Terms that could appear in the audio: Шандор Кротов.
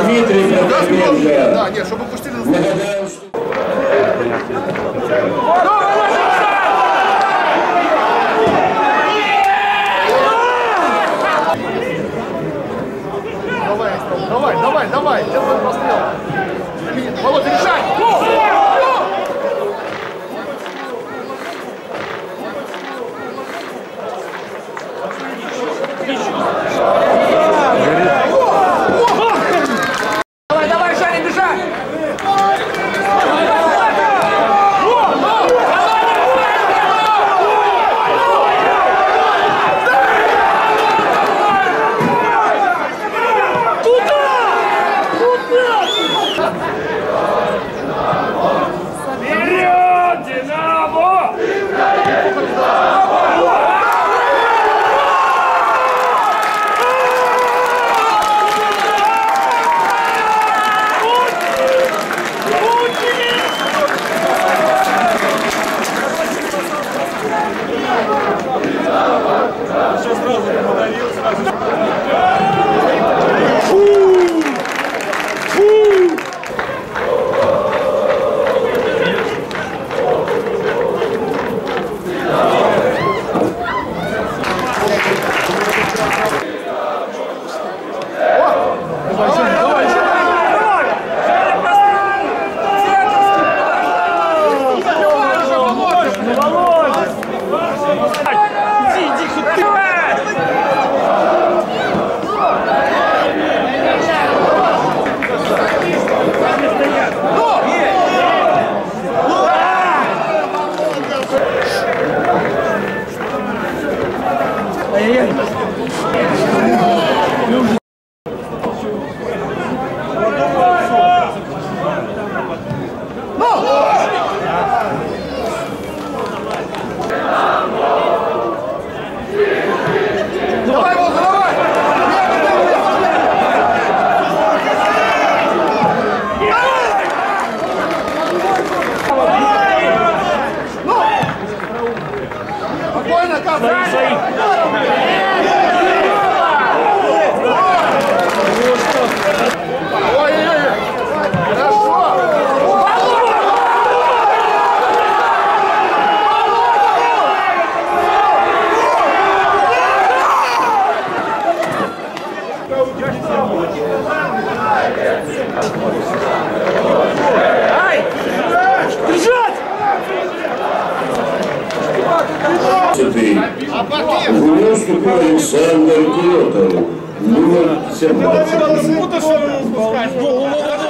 Дмитрий Петрович. Да, нет, чтобы пустили на стол. Давай, давай, давай, делай прострел. Володя, решай! Давай, давай, Шарик, бежать! Шандор Кротов, номер 17.